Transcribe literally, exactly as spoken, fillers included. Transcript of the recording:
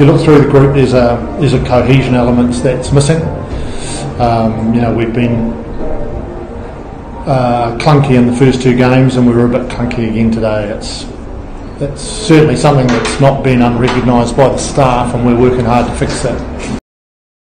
if you look through the group, there's a there's a cohesion element that's missing. Um, you know, we've been uh, clunky in the first two games, and we were a bit clunky again today. It's it's certainly something that's not been unrecognised by the staff, and we're working hard to fix that.